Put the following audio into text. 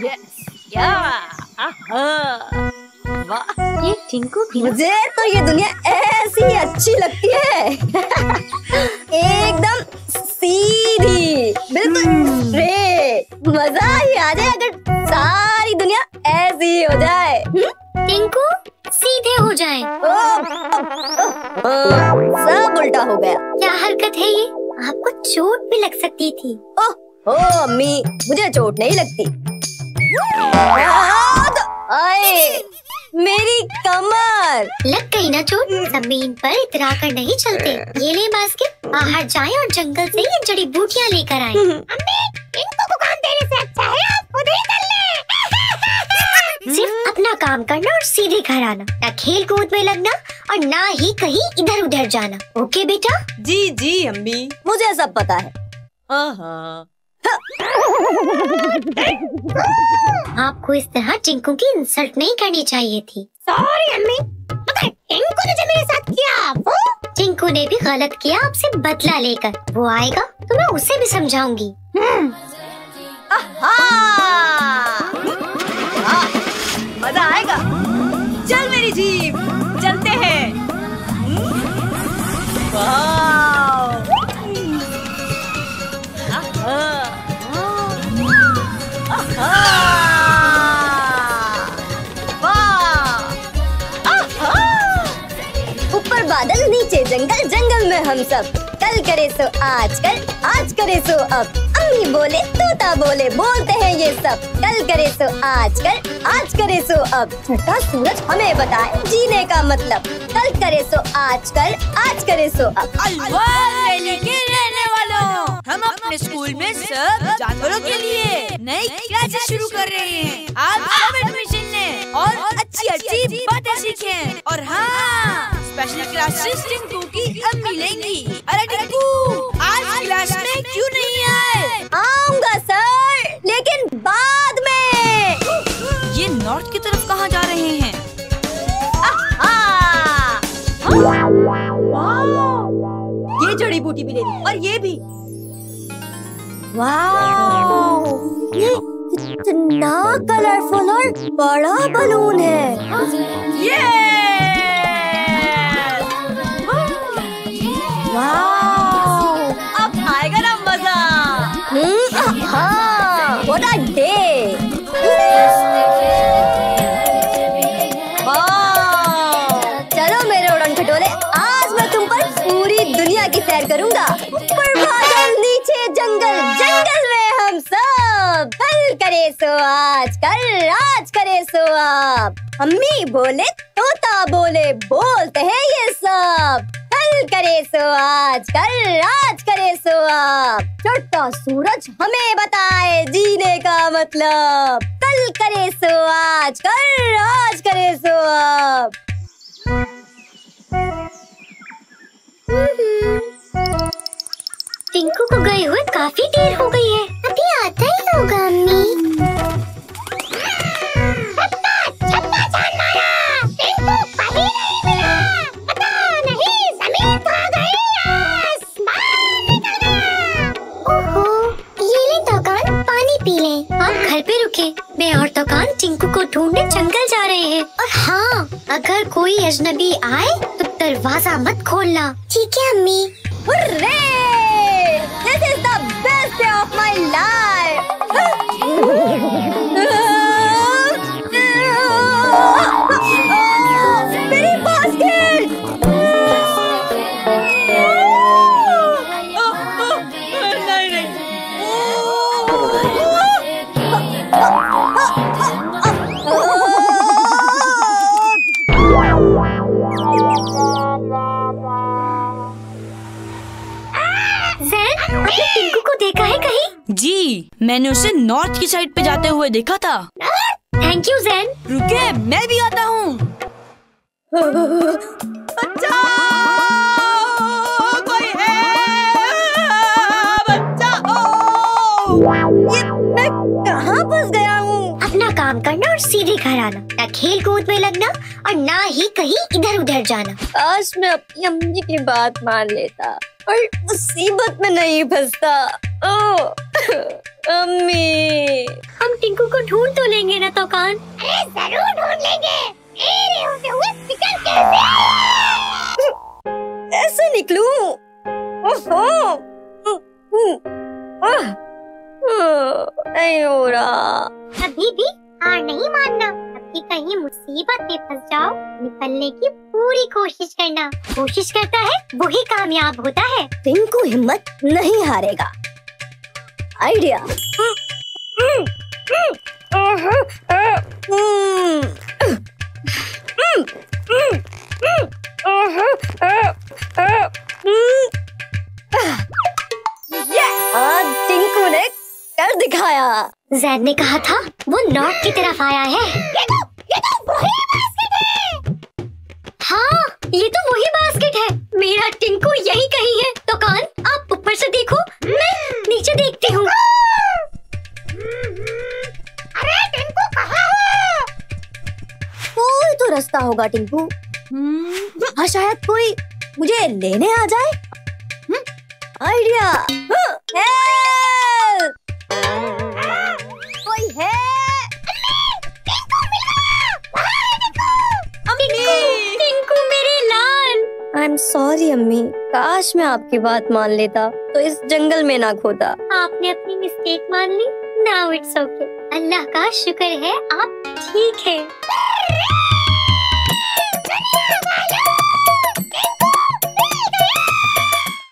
Yes. Yeah. Aha. वाह ये टिंकू की मुझे तो ये दुनिया ऐसी अच्छी लगती है एकदम सीधी बिल्कुल स्ट्रेट मजा ही आ जाए अगर सारी दुनिया ऐसी हो जाए टिंकू सीधे हो जाए सब उल्टा हो गया क्या हरकत है ये आपको चोट भी लग सकती थी ओह अम्मी मुझे चोट नहीं लगती आए मेरी कमर लग गई ना चोट जमीन पर इतरा कर नहीं चलते ये ले बास्केट बाहर जाएं और जंगल से ये जड़ी बूटियाँ लेकर आएं। अम्मी इनको काम देने से अच्छा है आप खुद ही कर लें। सिर्फ अपना काम करना और सीधे घर आना ना खेल कूद में लगना और ना ही कहीं इधर उधर जाना ओके बेटा जी जी अम्मी मुझे सब पता है आपको इस तरह टिंकू की इंसल्ट नहीं करनी चाहिए थी सॉरी अम्मी मगर टिंकू ने जो मेरे साथ किया वो टिंकू ने भी गलत किया आपसे बदला लेकर वो आएगा तो मैं उसे भी समझाऊंगी मजा आएगा चल मेरी जीप चलते हैं बादल नीचे जंगल जंगल में हम सब कल करे सो आज करे सो अब अम्मी बोले तोता बोले बोलते हैं ये सब कल करे सो आज करे सो अब छठा सूरज हमें बताए जीने का मतलब कल करे सो आज करे सो अब अलवर वैली के रहने वालों हम अपने स्कूल में सब जानवरों के लिए नई क्लासेस शुरू कर रहे हैं आप सब एडमिशन लें और अच्छी बातें सीखें और हाँ स्पेशल क्लासेस टिंकू की अम्मी लेंगी अरे टिंकू आज क्लास में क्यों नहीं आए आऊंगा सर लेकिन बाद में ये नॉर्थ की तरफ कहाँ जा रहे हैं ये जड़ी बूटी भी लेनी और ये भी वाह ये इतना कलरफुल और बड़ा बलून है ये अब आएगा ना मजा हाँ व्हाट अ डे चलो मेरे उड़न खटोले आज मैं तुम पर पूरी दुनिया की सैर करूंगा ऊपर बादल नीचे जंगल जंगल में हम सब कल करे सो आज करे सो आप अम्मी बोले तोता बोले बोलते हैं ये सब करे सो आज करे सो आप छोटा सूरज हमें बताए जीने का मतलब कल करे सो आज करे सो आप टिंकू को गए हुए काफी देर हो गई है अभी आता ही होगा अम्मी मैं और तोकान टिंकू को ढूंढने जंगल जा रहे हैं और हाँ अगर कोई अजनबी आए तो दरवाजा मत खोलना ठीक है अम्मी this is the best day of my life मेरी बास्केट टिंकू को देखा है कहीं? जी मैंने उसे नॉर्थ की साइड पे जाते हुए देखा था थैंक यू ज़ेन। रुके मैं भी आता हूँ कोई है बचाओ ये मैं कहाँ फंस गया हूँ अपना काम करना और सीधे घर आना ना खेल कूद में लगना और ना ही कहीं इधर उधर जाना काश मैं अपनी अम्मी की बात मान लेता और मुसीबत में नहीं फंसता। ओह अम्मी हम टिंकू को ढूंढ नहीं हो रहा। अभी भी हार नहीं मानना, अभी कहीं मुसीबत में फंस जाओ निकलने की पूरी कोशिश करना। कोशिश करता है वही कामयाब होता है। टिंकू हिम्मत नहीं हारेगा। आइडिया। आज टिंकू ने कर दिखाया। जैद ने कहा था वो नॉर्थ की तरफ आया है। ये तो वही बास्केट है। हाँ, ये तो वही बास्केट है। मेरा टिंकू यही कहीं है। तो कान आप ऊपर से देखो, मैं नीचे देखती हूँ। अरे टिंकू कहाँ है? कोई तो रास्ता होगा टिंकू। हाँ, शायद कोई मुझे लेने आ जाए। आइडिया। कोई है? टिंकू टिंकू मेरे लाल। आई एम सॉरी अम्मी, काश मैं आपकी बात मान लेता तो इस जंगल में ना खोता। आपने अपनी मिस्टेक मान ली। Now it's okay. अल्लाह का शुक्र है आप ठीक है।